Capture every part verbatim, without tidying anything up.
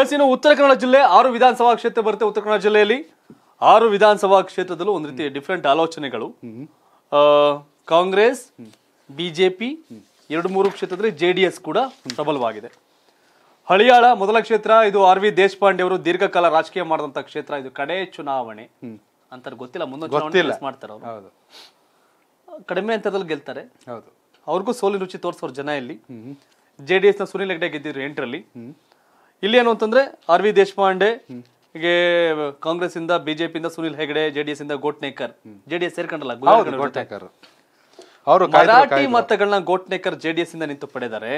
S ಇನ್ನು ಉತ್ತರ ಕನ್ನಡ ಜಿಲ್ಲೆ ಆರು ವಿಧಾನಸಭಾ ಕ್ಷೇತ್ರ ಬರುತ್ತೆ. ಉತ್ತರ ಕನ್ನಡ ಜಿಲ್ಲೆಯಲ್ಲಿ ಆರು ವಿಧಾನಸಭಾ ಕ್ಷೇತ್ರದಲ್ಲೂ ಒಂದು ರೀತಿ ಡಿಫರೆಂಟ್ ಆಲೋಚನೆಗಳು. ಕಾಂಗ್ರೆಸ್, ಬಿಜೆಪಿ ಎರಡು ಮೂರು ಕ್ಷೇತ್ರದಲ್ಲಿ ಜೆಡಿಎಸ್ ಕೂಡ ಪ್ರಬಲವಾಗಿದೆ. ಹಳಿಯಾಳ ಮೊದಲ ಕ್ಷೇತ್ರ, ಇದು ಆರ್ ವಿ ದೇಶಪಾಂಡೆ ಅವರು ದೀರ್ಘಕಾಲ ರಾಜಕೀಯ ಮಾಡಿದಂತ ಕ್ಷೇತ್ರ. ಇದು ಕಡೆ ಚುನಾವಣೆ ಅಂತ ಗೊತ್ತಿಲ್ಲ, ಮುಂದೆ ಚುನಾವಣೆ ಮಾಡ್ತಾರೆ ಅವರು. ಕಡಿಮೆ ಅಂತರದಲ್ಲಿ ಗೆಲ್ತಾರೆ, ಅವ್ರಿಗೂ ಸೋಲಿನ ರುಚಿ ತೋರಿಸೋರು ಜನ. ಇಲ್ಲಿ ಜೆಡಿಎಸ್ ನ ಸುನಿಲ್ ಹೆಗಡೆ ಗೆದ್ದಿದ್ರು ಎಂಟರಲ್ಲಿ. ಇಲ್ಲಿ ಏನು ಅಂತಂದ್ರೆ ಆರ್ ವಿ ದೇಶಪಾಂಡೆ ಕಾಂಗ್ರೆಸ್ ಇಂದ, ಬಿಜೆಪಿ ಇಂದ ಸುನಿಲ್ ಹೆಗಡೆ, ಜೆಡಿಎಸ್ ಇಂದ ಗೋಟ್ನೇಕರ್. ಜೆಡಿಎಸ್ ಸೇರ್ಕೊಂಡಲ್ಲ ಗೋಟ್ನೇಕರ್, ಮರಾಠಿ ಮತಗಳನ್ನ ಗೋಟ್ನೇಕರ್ ಜೆಡಿಎಸ್ ಇಂದ ನಿಂತು ಪಡೆದರೆ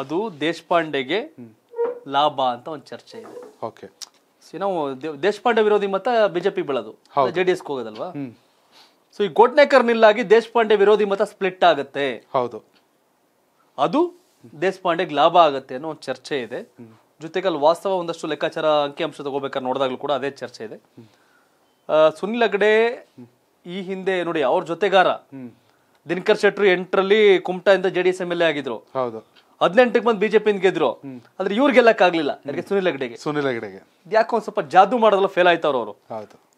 ಅದು ದೇಶಪಾಂಡೆಗೆ ಲಾಭ ಅಂತ ಒಂದು ಚರ್ಚೆ ಇದೆ. ದೇಶಪಾಂಡೆ ವಿರೋಧಿ ಮತ ಬಿಜೆಪಿ ಬೆಳದು ಜೆಡಿಎಸ್ ಹೋಗೋದಲ್ವಾ. ಸೊ ಈ ಗೋಟ್ನೇಕರ್ ನಿಲ್ಲಾಗಿ ದೇಶಪಾಂಡೆ ವಿರೋಧಿ ಮತ ಸ್ಪ್ಲಿಟ್ ಆಗುತ್ತೆ, ಅದು ದೇಶಪಾಂಡೆಗೆ ಲಾಭ ಆಗುತ್ತೆ ಅನ್ನೋ ಒಂದು ಚರ್ಚೆ ಇದೆ. ಜೊತೆಗೆ ಅಲ್ಲಿ ವಾಸ್ತವ ಒಂದಷ್ಟು ಲೆಕ್ಕಾಚಾರ ಅಂಕಿಅಂಶ ತಗೋಬೇಕಾದ್ರೆ ನೋಡಿದಾಗಲೂ ಕೂಡ ಅದೇ ಚರ್ಚೆ ಇದೆ. ಸುನಿಲ್ ಹೆಗಡೆ ಈ ಹಿಂದೆ ನೋಡಿ ಅವ್ರ ಜೊತೆಗಾರ ದಿನಕರ್ ಶೆಟ್ರು ಎಂಟರಲ್ಲಿ ಕುಮಟಾ ಇಂದ ಜೆಡಿಎಸ್ ಎಂ ಎಲ್ ಎ ಆಗಿದ್ರು, ಹದಿನೆಂಟಕ್ಕೆ ಬಂದು ಬಿಜೆಪಿ ಗೆದ್ರು. ಆದ್ರೆ ಇವ್ರು ಗೆಲ್ಲಕ್ ಆಗ್ಲಿಲ್ಲ, ಸುನಿಲ್ ಹೆಗಡೆಗೆ. ಸುನಿಲ್ ಹೆಗಡೆಗೆ ಯಾಕೋ ಒಂದ್ ಸ್ವಲ್ಪ ಜಾದೂ ಮಾಡೋದಲ್ಲ, ಫೇಲ್ ಆಯ್ತವ್ರು ಅವರು.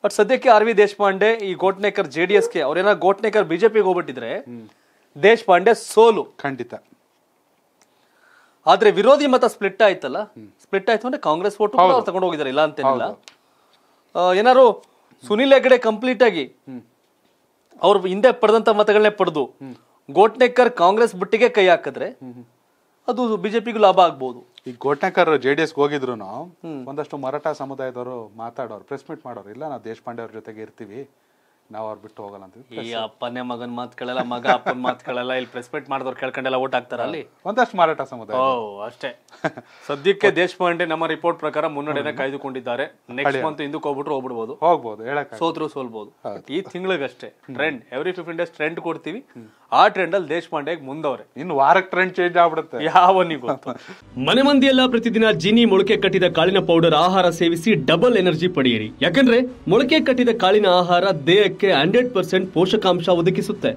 ಬಟ್ ಸದ್ಯಕ್ಕೆ ಆರ್ ವಿ ದೇಶಪಾಂಡೆ ಈ ಗೋಟ್ನೇಕರ್ ಜೆಡಿಎಸ್ ಗೆ, ಅವ್ರೇನ ಗೋಟ್ನೇಕರ್ ಬಿಜೆಪಿಗೆ ಹೋಗ್ಬಿಟ್ಟಿದ್ರೆ ದೇಶಪಾಂಡೆ ಸೋಲು ಖಂಡಿತ. ಆದ್ರೆ ವಿರೋಧಿ ಮತ ಸ್ಪ್ಲಿಟ್ ಆಯ್ತಲ್ಲ, ಸ್ಪ್ಲಿಟ್ ಆಯ್ತು ಅಂದ್ರೆ ಕಾಂಗ್ರೆಸ್ ವೋಟ್ ತಗೊಂಡು ಹೋಗಿದಾರೆ, ಇಲ್ಲ ಅಂತೇನಿಲ್ಲ. ಏನಾರು ಸುನಿಲ್ ಹೆಗಡೆ ಕಂಪ್ಲೀಟ್ ಆಗಿ ಅವ್ರು ಹಿಂದೆ ಪಡೆದಂತ ಮತಗಳನ್ನೇ ಪಡೆದು ಗೋಟ್ನೇಕರ್ ಕಾಂಗ್ರೆಸ್ ಬುಟ್ಟಿಗೆ ಕೈ ಹಾಕಿದ್ರೆ ಅದು ಬಿಜೆಪಿಗೂ ಲಾಭ ಆಗ್ಬಹುದು. ಈ ಗೋಟ್ನೇಕರ್ ಜೆಡಿಎಸ್ ಹೋಗಿದ್ರು ಒಂದಷ್ಟು ಮರಾಠ ಸಮುದಾಯದವರು ಮಾತಾಡೋರು, ಪ್ರೆಸ್ ಮೀಟ್ ಮಾಡೋರು, ಇಲ್ಲ ನಾವು ದೇಶಪಾಂಡೆ ಅವ್ರ ಜೊತೆಗೆ ಇರ್ತೀವಿ, ನಾವ್ ಅವ್ರು ಬಿಟ್ಟು ಹೋಗಲ್ಲ ಅಂತ. ಈ ಅಪ್ಪನೇ ಮಗನ್ ಮಾತ್ ಕೇಳಲ್ಲ, ಮಗ ಅಪ್ಪನ ಮಾತ್ ಕೇಳಲ್ಲ, ಇಲ್ಲಿ ಪ್ರೆಸ್ ಮೀಟ್ ಮಾಡಿದವ್ರು ಕೇಳ್ಕೊಂಡೆಲ್ಲ ಓಟ್ ಹಾಕ್ತಾರ ಅಲ್ಲಿ ಒಂದಷ್ಟು ಮರಾಠ ಸಮುದಾಯ. ಓ ಅಷ್ಟೇ. ಸದ್ಯಕ್ಕೆ ದೇಶಪಾಂಡೆ ನಮ್ಮ ರಿಪೋರ್ಟ್ ಪ್ರಕಾರ ಮುನ್ನಡೆನ ಕಾಯ್ದುಕೊಂಡಿದ್ದಾರೆ. ನೆಕ್ಸ್ಟ್ ಮಂತ್ ಹಿಂದಕ್ಕೆ ಹೋಗ್ಬಿಟ್ರು ಹೋಗ್ಬಿಡ್ಬೋದು, ಹೋಗ್ಬೋದು, ಹೇಳಕ್ಕೆ ಸೋತ್ರು ಸೋಲ್ಬಹುದು. ಈ ತಿಂಗಳಿಗಷ್ಟೇ trend, every fifteen days trend ಕೊಡ್ತೀವಿ. ಆ ಟ್ರೆಂಡ್ ಅಲ್ಲಿ ದೇಶಪಾಂಡೆ ಮುಂದವ್ರೆ, ಇನ್ನು ವಾರಕ್ಕೆ ಟ್ರೆಂಡ್ ಚೇಂಜ್ ಆಗ್ಬಿಡುತ್ತೆ ಯಾವನಿಗೂ. ಮನೆ ಮಂದಿಯೆಲ್ಲ ಪ್ರತಿದಿನ ಜೀನಿ ಮೊಳಕೆ ಕಟ್ಟಿದ ಕಾಳಿನ ಪೌಡರ್ ಆಹಾರ ಸೇವಿಸಿ ಡಬಲ್ ಎನರ್ಜಿ ಪಡೆಯಿರಿ. ಯಾಕಂದ್ರೆ ಮೊಳಕೆ ಕಟ್ಟಿದ ಕಾಳಿನ ಆಹಾರ ದೇಹಕ್ಕೆ ಹಂಡ್ರೆಡ್ ಪರ್ಸೆಂಟ್ ಪೋಷಕಾಂಶ ಒದಗಿಸುತ್ತೆ.